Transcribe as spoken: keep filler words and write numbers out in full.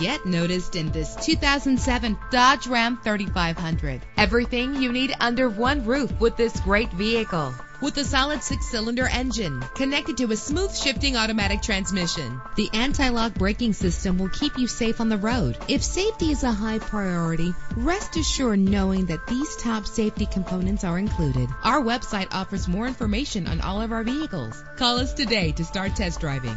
get noticed in this two thousand seven Dodge Ram thirty-five hundred. Everything you need under one roof with this great vehicle. With a solid six-cylinder engine connected to a smooth shifting automatic transmission, the anti-lock braking system will keep you safe on the road. If safety is a high priority, rest assured knowing that these top safety components are included. Our website offers more information on all of our vehicles. Call us today to start test driving.